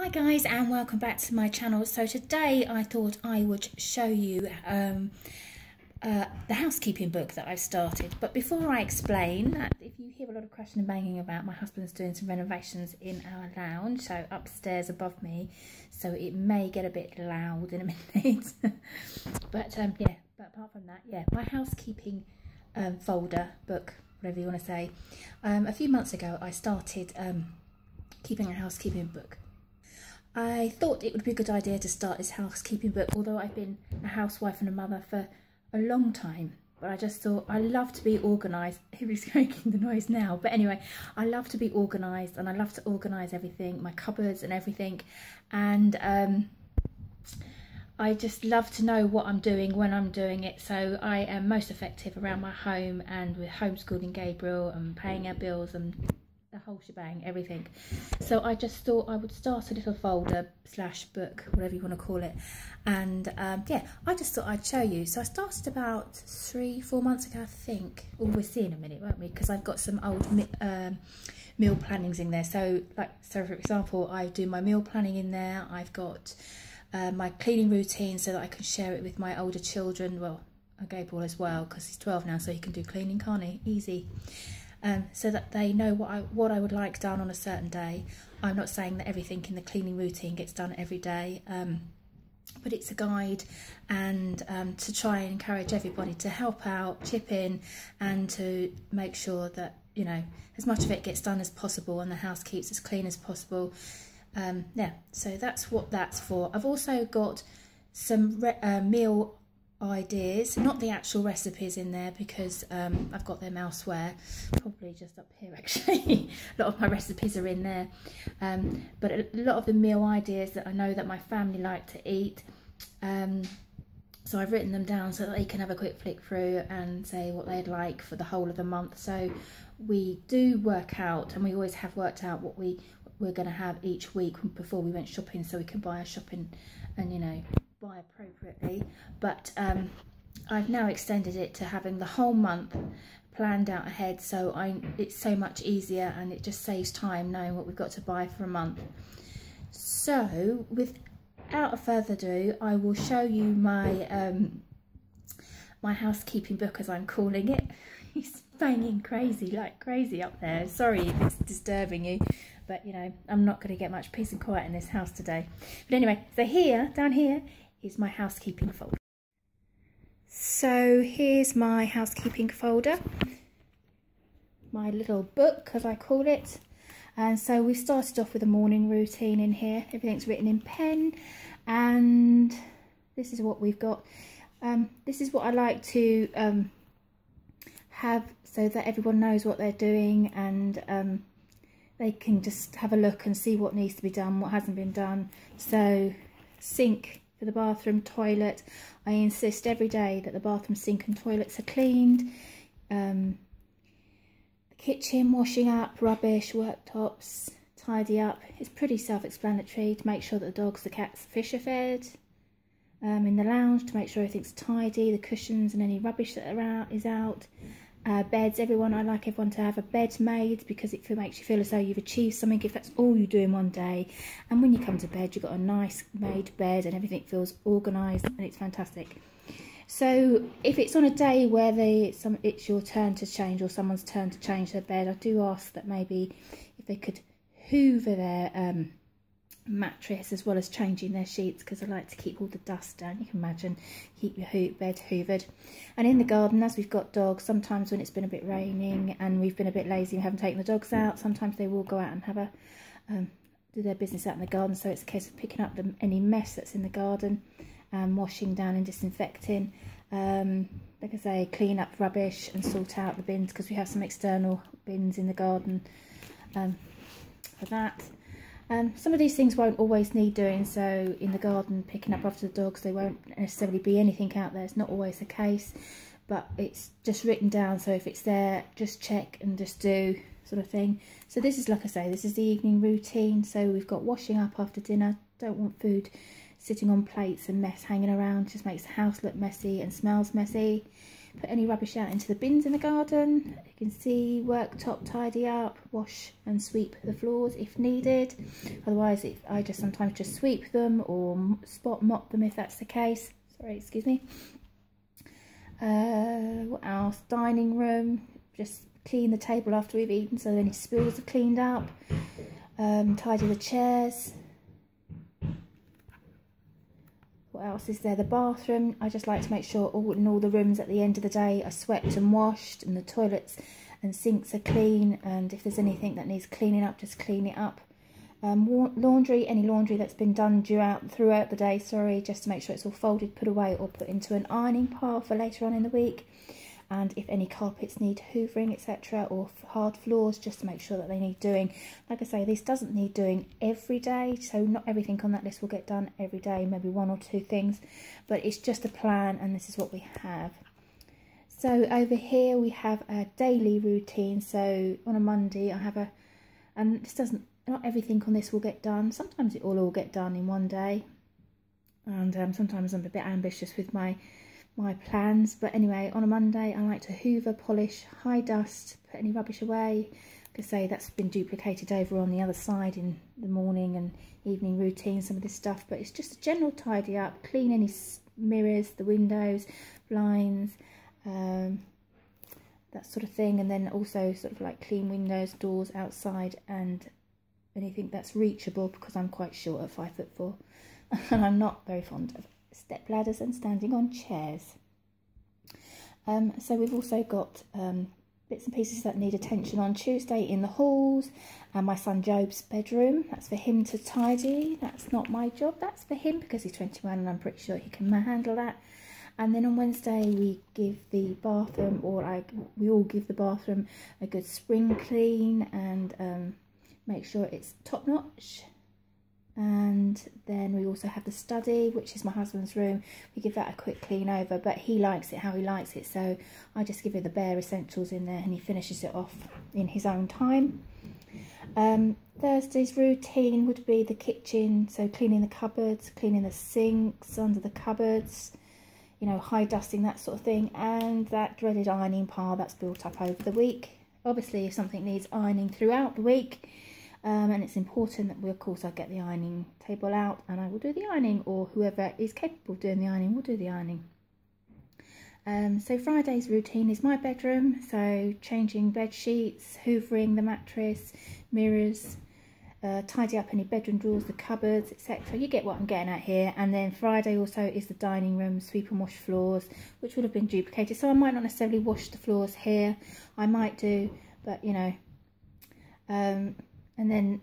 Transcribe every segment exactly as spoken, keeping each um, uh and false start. Hi guys, and welcome back to my channel. So today I thought I would show you um, uh, the housekeeping book that I've started. But before I explain that, if you hear a lot of crashing and banging about, my husband's doing some renovations in our lounge, so upstairs above me, so it may get a bit loud in a minute. But um, yeah, but apart from that, yeah, my housekeeping um, folder, book, whatever you want to say. Um, a few months ago I started um, keeping a housekeeping book. I thought it would be a good idea to start this housekeeping book, although I've been a housewife and a mother for a long time. But I just thought I love to be organised. Who's making the noise now? But anyway, I love to be organised, and I love to organise everything, my cupboards and everything. And um, I just love to know what I'm doing when I'm doing it. So I am most effective around my home and with homeschooling Gabriel and paying our bills and the whole shebang, everything. So I just thought I would start a little folder slash book, whatever you want to call it. And um, yeah, I just thought I'd show you. So I started about three, four months ago, I think. Oh, we'll see in a minute, won't we? Because I've got some old mi um, meal plannings in there. So like, so for example, I do my meal planning in there. I've got uh, my cleaning routine so that I can share it with my older children. Well, Gabriel as well, because he's twelve now, so he can do cleaning, can't he? Easy. Um, so that they know what I, what I would like done on a certain day. I'm not saying that everything in the cleaning routine gets done every day, um, but it's a guide, and um, to try and encourage everybody to help out, chip in, and to make sure that, you know, as much of it gets done as possible and the house keeps as clean as possible. Um, yeah, so that's what that's for. I've also got some re uh, meal ideas, not the actual recipes in there, because um, I've got them elsewhere, probably just up here actually. A lot of my recipes are in there, um, but a lot of the meal ideas that I know that my family like to eat, um, so I've written them down so that they can have a quick flick through and say what they'd like for the whole of the month. So we do work out, and we always have worked out what we we're going to have each week before we went shopping, so we can buy our shopping and, you know, buy appropriately. But um, I've now extended it to having the whole month planned out ahead, so I it's so much easier, and it just saves time knowing what we've got to buy for a month. So without further ado, I will show you my um, my housekeeping book, as I'm calling it. He's banging crazy, like crazy up there. Sorry if it's disturbing you, but you know, I'm not going to get much peace and quiet in this house today. But anyway, so here, down here, is my housekeeping folder. So here's my housekeeping folder, my little book as I call it. And so we started off with a morning routine in here. Everything's written in pen, and this is what we've got. Um, this is what I like to um, have, so that everyone knows what they're doing, and um, they can just have a look and see what needs to be done, what hasn't been done. So sink for the bathroom, toilet. I insist every day that the bathroom sink and toilets are cleaned. Um, the kitchen, washing up, rubbish, worktops, tidy up. It's pretty self-explanatory, to make sure that the dogs, the cats, the fish are fed. Um, in the lounge, to make sure everything's tidy, the cushions and any rubbish that are out is out. Uh, beds, everyone, I like everyone to have a bed made, because it makes you feel as though you've achieved something if that's all you do in one day. And when you come to bed, you've got a nice made bed and everything feels organised, and it's fantastic. So if it's on a day where they, some, it's your turn to change, or someone's turn to change their bed, I do ask that maybe if they could hoover their um, mattress as well as changing their sheets, because I like to keep all the dust down. You can imagine, keep your hoop bed hoovered. And in the garden, as we've got dogs, sometimes when it's been a bit raining and we've been a bit lazy and haven't taken the dogs out, sometimes they will go out and have a um, do their business out in the garden. So it's a case of picking up the, any mess that's in the garden and washing down and disinfecting. Um, like I say, clean up rubbish and sort out the bins, because we have some external bins in the garden um, for that. Um, some of these things won't always need doing, so in the garden, picking up after the dogs, they won't necessarily be anything out there. It's not always the case, but it's just written down, so if it's there, just check and just do, sort of thing. So this is, like I say, this is the evening routine. So we've got washing up after dinner. Don't want food sitting on plates and mess hanging around. Just makes the house look messy and smells messy. put any rubbish out into the bins in the garden. You can see worktop, tidy up, wash and sweep the floors if needed. Otherwise, if I just sometimes just sweep them or spot mop them if that's the case. Sorry, excuse me. Uh, what else? Dining room. Just clean the table after we've eaten so any spills are cleaned up. Um, tidy the chairs. What else is there? The bathroom. I just like to make sure all in all the rooms at the end of the day are swept and washed, and the toilets and sinks are clean, and if there's anything that needs cleaning up, just clean it up. Um, laundry, any laundry that's been done throughout, throughout the day, sorry, just to make sure it's all folded, put away or put into an ironing pile for later on in the week. And if any carpets need hoovering, et cetera, or hard floors, just to make sure that they need doing. Like I say, this doesn't need doing every day, so not everything on that list will get done every day, maybe one or two things, but it's just a plan, and this is what we have. So over here we have a daily routine. So on a Monday I have a, and this doesn't, not everything on this will get done. Sometimes it will all get done in one day, and um, sometimes I'm a bit ambitious with my my plans, but anyway, on a Monday I like to hoover, polish, high dust, put any rubbish away. Like I say, that's been duplicated over on the other side in the morning and evening routine, some of this stuff, but it's just a general tidy up, clean any mirrors, the windows, blinds, um, that sort of thing, and then also sort of like clean windows, doors outside, and anything that's reachable, because I'm quite short at five foot four and I'm not very fond of step ladders and standing on chairs. Um, so we've also got um, bits and pieces that need attention on Tuesday in the halls and my son Job's bedroom. That's for him to tidy. That's not my job. That's for him, because he's twenty-one and I'm pretty sure he can handle that. And then on Wednesday we give the bathroom, or I, we all give the bathroom a good spring clean and um, make sure it's top-notch. And then we also have the study, which is my husband's room. We give that a quick clean over, but he likes it how he likes it, so I just give him the bare essentials in there and he finishes it off in his own time. Um, Thursday's routine would be the kitchen, so cleaning the cupboards, cleaning the sinks under the cupboards, you know, high dusting, that sort of thing, and that dreaded ironing pile that's built up over the week. Obviously, if something needs ironing throughout the week, Um, and it's important that we, of course, I get the ironing table out and I will do the ironing, or whoever is capable of doing the ironing will do the ironing. Um, so Friday's routine is my bedroom, so changing bed sheets, hoovering the mattress, mirrors, uh, tidy up any bedroom drawers, the cupboards, et cetera. You get what I'm getting at here. And then Friday also is the dining room, sweep and wash floors, which would have been duplicated. So I might not necessarily wash the floors here. I might do, but, you know... Um, And then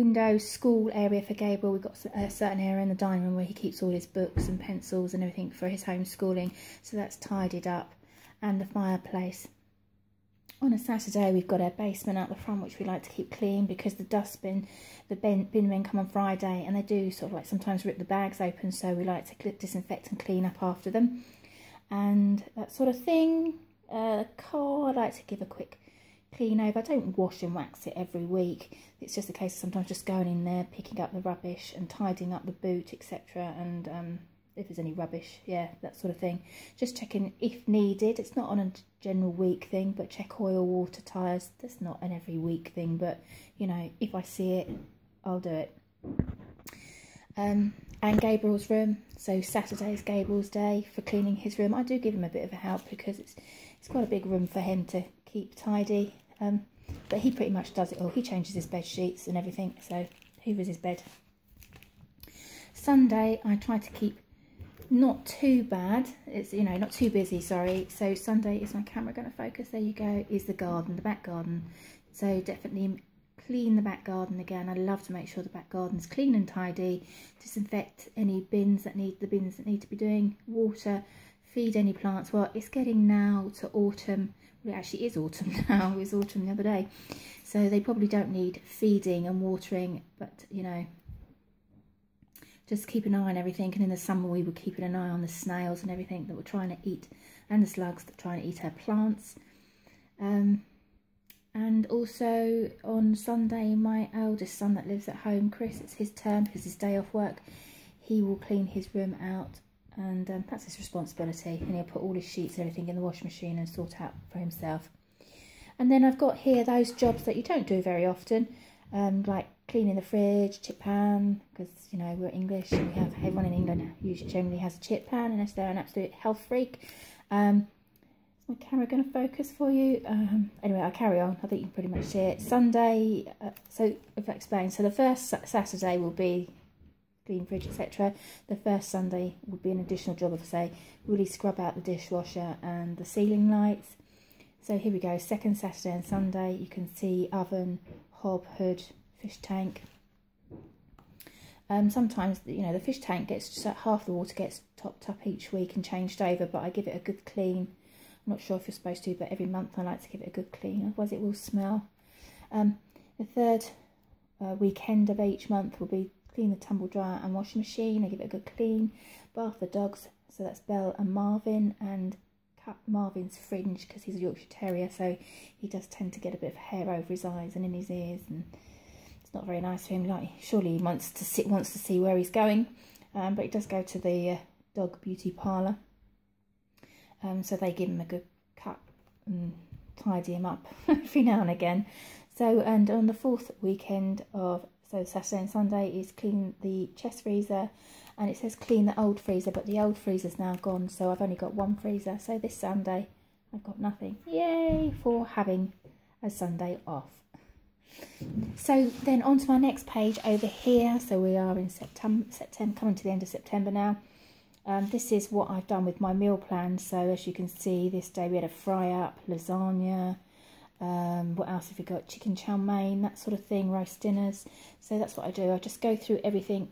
window, school area for Gabriel. We've got a certain area in the dining room where he keeps all his books and pencils and everything for his homeschooling. So that's tidied up. And the fireplace. On a Saturday, we've got our basement out the front, which we like to keep clean, because the dustbin, the bin, bin men come on Friday and they do sort of like sometimes rip the bags open. So we like to disinfect and clean up after them. And that sort of thing. Uh, the car, I like to give a quick clean over. I don't wash and wax it every week. It's just a case of sometimes just going in there, picking up the rubbish and tidying up the boot, et cetera. And um, if there's any rubbish, yeah, that sort of thing. Just checking if needed. It's not on a general week thing, but check oil, water, tyres. That's not an every week thing, but, you know, if I see it, I'll do it. Um, and Gabriel's room. So Saturday's Gabriel's day for cleaning his room. I do give him a bit of a help because it's, it's quite a big room for him to keep tidy. Um, but he pretty much does it all. He changes his bed sheets and everything, so hoovers his bed. Sunday, I try to keep not too bad. It's, you know, not too busy, sorry. So Sunday, is my camera going to focus? There you go, is the garden, the back garden. So definitely clean the back garden again. I love to make sure the back garden's clean and tidy. Disinfect any bins that need, the bins that need to be doing. Water, feed any plants. Well, it's getting now to autumn. It actually is autumn now. It was autumn the other day, so they probably don't need feeding and watering, but, you know, just keep an eye on everything. And in the summer we were keeping an eye on the snails and everything that were trying to eat, and the slugs that trying to eat our plants. Um, and also on Sunday, my eldest son that lives at home, Chris, it's his turn because his day off work. He will clean his room out and um, that's his responsibility, and he'll put all his sheets and everything in the washing machine and sort out for himself. And then I've got here those jobs that you don't do very often, um, like cleaning the fridge, chip pan, because, you know, we're English and we have, everyone in England usually generally has a chip pan unless they're an absolute health freak. Um, is my camera going to focus for you? Um, anyway, I'll carry on. I think you can pretty much see it. Sunday, uh, so if I explain, so the first Saturday will be clean fridge, et cetera. The first Sunday will be an additional job of, say, really scrub out the dishwasher and the ceiling lights. So here we go, second Saturday and Sunday. You can see oven, hob, hood, fish tank. Um, sometimes, you know, the fish tank gets just half the water gets topped up each week and changed over, but I give it a good clean. I'm not sure if you're supposed to, but every month I like to give it a good clean, otherwise it will smell. Um, the third uh, weekend of each month will be clean the tumble dryer and washing machine. I give it a good clean. Bath the dogs, so that's Belle and Marvin, and cut Marvin's fringe because he's a Yorkshire Terrier, so he does tend to get a bit of hair over his eyes and in his ears, and it's not very nice for him. Like, surely he wants to sit, wants to see where he's going, um, but he does go to the uh, dog beauty parlour, um, so they give him a good cut and tidy him up every now and again. So, and on the fourth weekend of so Saturday and Sunday is clean the chest freezer. And it says clean the old freezer, but the old freezer's now gone, so I've only got one freezer. So this Sunday, I've got nothing. Yay for having a Sunday off. So then on to my next page over here. So we are in September, September coming to the end of September now. Um, this is what I've done with my meal plan. So as you can see, this day we had a fry-up, lasagna. Um, what else have we got? Chicken chow mein, that sort of thing, roast dinners. So that's what I do. I just go through everything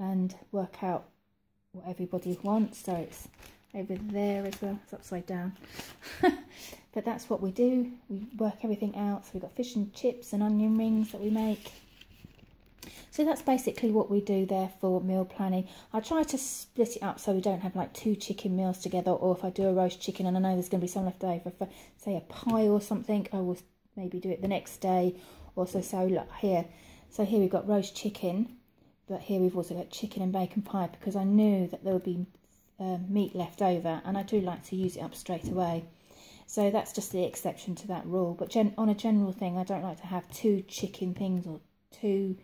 and work out what everybody wants. So it's over there as well, it's upside down. But that's what we do, we work everything out. So we've got fish and chips and onion rings that we make. So that's basically what we do there for meal planning. I try to split it up so we don't have like two chicken meals together, or if I do a roast chicken and I know there's going to be some left over, for say a pie or something, I will maybe do it the next day or so. So look here, so here we've got roast chicken, but here we've also got chicken and bacon pie because I knew that there would be uh, meat left over, and I do like to use it up straight away. So that's just the exception to that rule. But gen on a general thing, I don't like to have two chicken things or two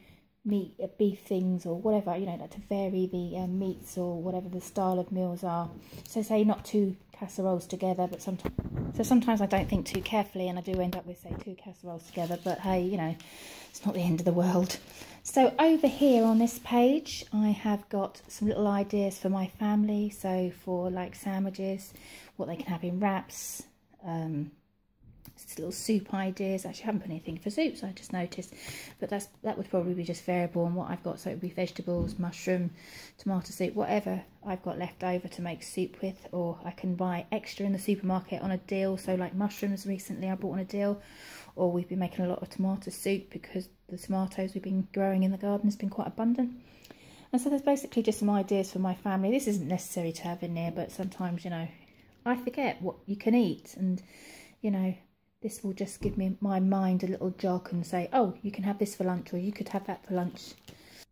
meat, uh, beef things or whatever. You know, I like to vary the uh, meats or whatever the style of meals are. So say not two casseroles together, but sometimes. So sometimes I don't think too carefully and I do end up with, say, two casseroles together, but hey, you know, it's not the end of the world. So over here on this page, I have got some little ideas for my family. So for like sandwiches, what they can have in wraps, um, little soup ideas. Actually, I haven't put anything for soups, I just noticed, but that's that would probably be just variable on what I've got. So it would be vegetables, mushroom, tomato soup, whatever I've got left over to make soup with, or I can buy extra in the supermarket on a deal. So like mushrooms recently I bought on a deal, or we've been making a lot of tomato soup because the tomatoes we've been growing in the garden has been quite abundant. And so there's basically just some ideas for my family. This isn't necessary to have in there, but sometimes, you know, I forget what you can eat, and, you know, this will just give me my mind a little jog and say, oh, you can have this for lunch, or you could have that for lunch.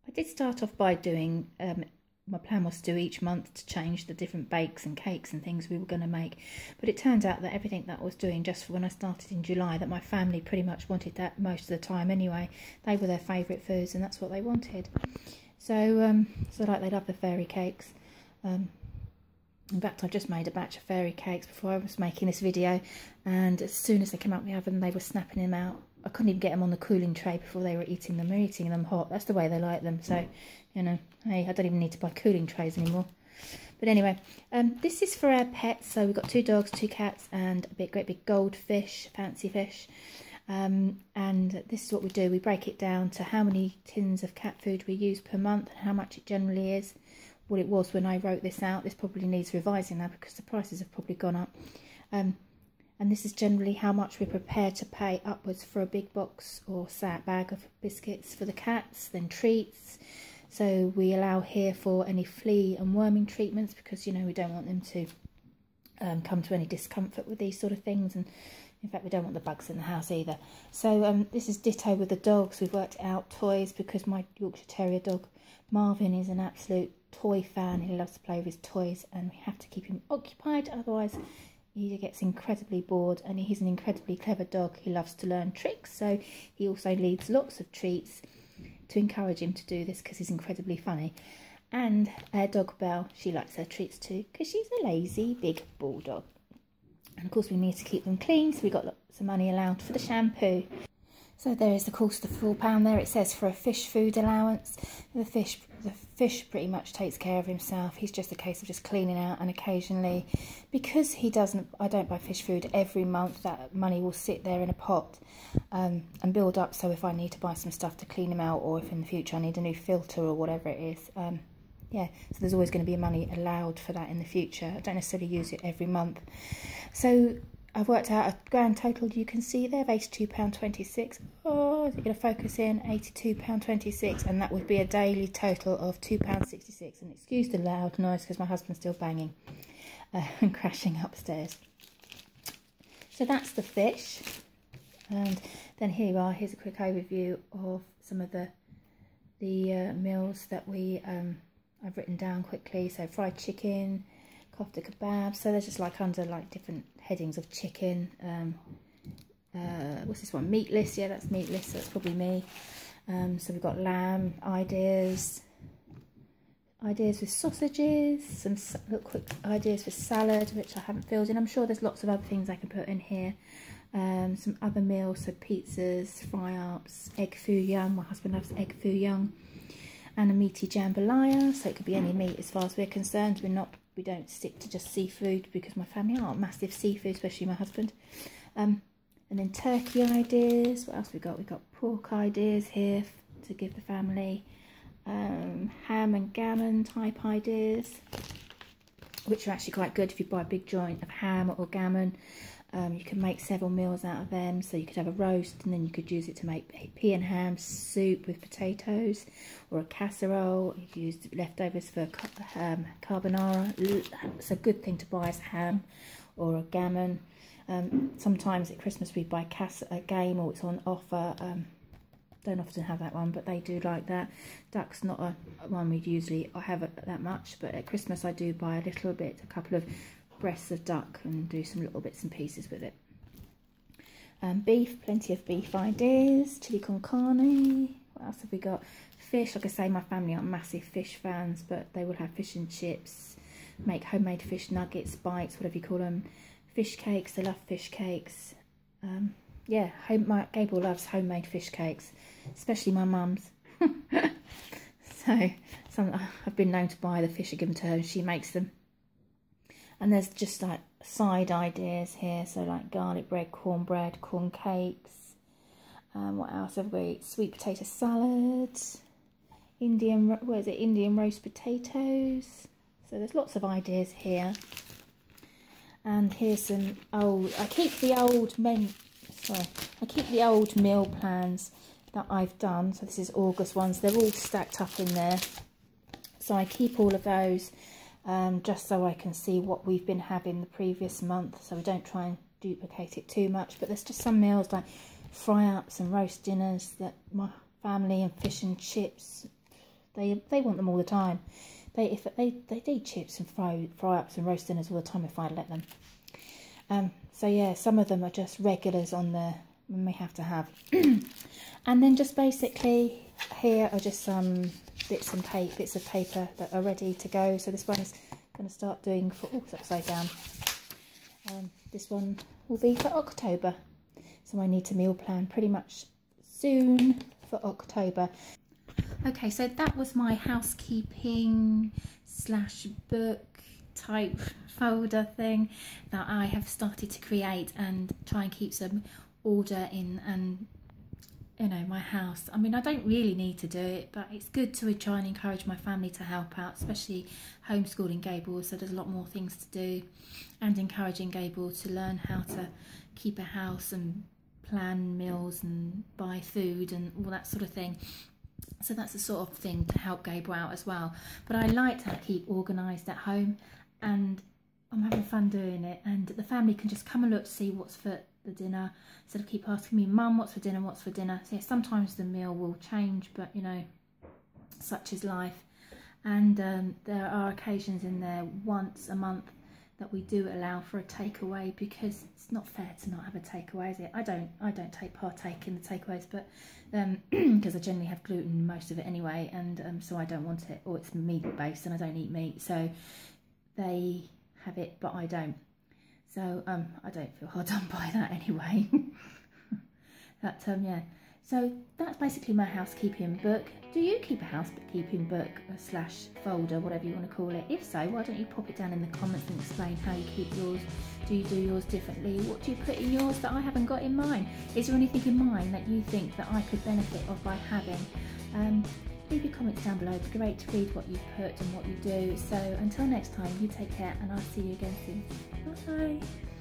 I did start off by doing, um, my plan was to do each month to change the different bakes and cakes and things we were going to make. But it turned out that everything that I was doing just for when I started in July, that my family pretty much wanted that most of the time anyway. They were their favourite foods and that's what they wanted. So, um, so like they love the fairy cakes. Um, In fact, I just made a batch of fairy cakes before I was making this video, and as soon as they came out of the oven, they were snapping them out. I couldn't even get them on the cooling tray before they were eating them. They're eating them hot. That's the way they like them. So, you know, hey, I don't even need to buy cooling trays anymore. But anyway, um, this is for our pets. So we've got two dogs, two cats, and a big, great big goldfish, fancy fish. Um, and this is what we do. We break it down to how many tins of cat food we use per month and how much it generally is. Well, it was when I wrote this out. This probably needs revising now because the prices have probably gone up. Um, and this is generally how much we're prepared to pay upwards for a big box or sack bag of biscuits for the cats, then treats. So we allow here for any flea and worming treatments because, you know, we don't want them to um, come to any discomfort with these sort of things. And in fact, we don't want the bugs in the house either. So um, this is ditto with the dogs. We've worked out toys because my Yorkshire Terrier dog, Marvin, is an absolute toy fan who loves to play with his toys, and we have to keep him occupied, otherwise he gets incredibly bored. And he's an incredibly clever dog who loves to learn tricks, so he also leads lots of treats to encourage him to do this because he's incredibly funny. And our dog Belle, she likes her treats too because she's a lazy big bulldog. And of course we need to keep them clean, so we got lots of money allowed for the shampoo. So there is, of course, the four pound there. It says for a fish food allowance. The fish the fish pretty much takes care of himself. He's just a case of just cleaning out, and occasionally, because he doesn't, I don't buy fish food every month, that money will sit there in a pot um, and build up. So if I need to buy some stuff to clean him out, or if in the future I need a new filter or whatever it is, um, yeah, so there's always going to be money allowed for that in the future. I don't necessarily use it every month. So I've worked out a grand total, you can see there, of eighty-two pounds twenty-six. Oh, is it going to focus in? eighty-two pounds twenty-six, and that would be a daily total of two pounds sixty-six. And excuse the loud noise because my husband's still banging uh, and crashing upstairs. So that's the fish. And then here you are, here's a quick overview of some of the, the uh, meals that we um, I've written down quickly. So fried chicken, kofta kebab, so they're just like under like different headings of chicken. Um, uh, what's this one? Meatless, yeah, that's meatless, so that's probably me. Um, so we've got lamb, ideas, ideas with sausages, some little quick ideas for salad, which I haven't filled in. I'm sure there's lots of other things I can put in here. Um, some other meals, so pizzas, fry-ups, egg foo young, my husband loves egg foo young, and a meaty jambalaya, so it could be any meat as far as we're concerned. We're not We don't stick to just seafood because my family aren't massive seafood, especially my husband. Um, and then turkey ideas. What else we got? We got pork ideas here to give the family. Um, ham and gammon type ideas, which are actually quite good if you buy a big joint of ham or gammon. Um, you can make several meals out of them, so you could have a roast and then you could use it to make pea and ham soup with potatoes, or a casserole. You could use leftovers for um, carbonara. It's a good thing to buy as ham or a gammon. Um, sometimes at Christmas we buy cass a game, or it's on offer. Um, don't often have that one, but they do like that. Duck's not a one we'd usually have that much, but at Christmas I do buy a little bit, a couple of breasts of duck, and do some little bits and pieces with it. Um, beef, plenty of beef ideas, chili con carne. What else have we got? Fish, like I say, my family aren't massive fish fans, but they will have fish and chips, make homemade fish nuggets, bites, whatever you call them. Fish cakes, they love fish cakes. Um, yeah, home, my, Gabriel loves homemade fish cakes, especially my mum's. So some, I've been known to buy the fish and give them to her, and she makes them. And there's just like side ideas here, so like garlic bread, cornbread, corn cakes. Um, what else have we? Sweet potato salad, Indian, what is it? Indian roast potatoes. So there's lots of ideas here. And here's some old. I keep the old men. Sorry, I keep the old meal plans that I've done. So this is August ones. They're all stacked up in there. So I keep all of those. Um, just so I can see what we've been having the previous month, so we don't try and duplicate it too much. But there's just some meals like fry-ups and roast dinners that my family, and fish and chips, they they want them all the time. They if they they do chips and fry fry-ups and roast dinners all the time if I let them. Um, so yeah, some of them are just regulars on there when we have to have. And then just basically here are just some bits and tape, bits of paper that are ready to go. So this one is going to start doing for, oh, it's upside down. Um, this one will be for October. So I need to meal plan pretty much soon for October. Okay, so that was my housekeeping slash book type folder thing that I have started to create and try and keep some order in, and you know, my house. I mean, I don't really need to do it, but it's good to try and encourage my family to help out, especially homeschooling Gabriel, so there's a lot more things to do, and encouraging Gabriel to learn how to keep a house and plan meals and buy food and all that sort of thing. So that's the sort of thing to help Gabriel out as well. But I like to keep organised at home, and I'm having fun doing it, and the family can just come and look to see what's for the dinner, instead of keep asking me, Mum, what's for dinner, what's for dinner. So yeah, sometimes the meal will change, but you know, such is life. and um, there are occasions in there once a month that we do allow for a takeaway, because it's not fair to not have a takeaway, is it? I don't I don't take partake in the takeaways, but um because I generally have gluten most of it anyway, and um so I don't want it, or it's meat based and I don't eat meat, so they have it but I don't, so um I don't feel hard done by that anyway. That um yeah, so that's basically my housekeeping book. Do you keep a housekeeping book slash folder, whatever you want to call it? If so, why don't you pop it down in the comments and explain how you keep yours? Do you do yours differently? What do you put in yours that I haven't got in mine? Is there anything in mine that you think that I could benefit of by having? Um, leave your comments down below. It'd be great to read what you put and what you do. So until next time, you take care and I'll see you again soon. Bye.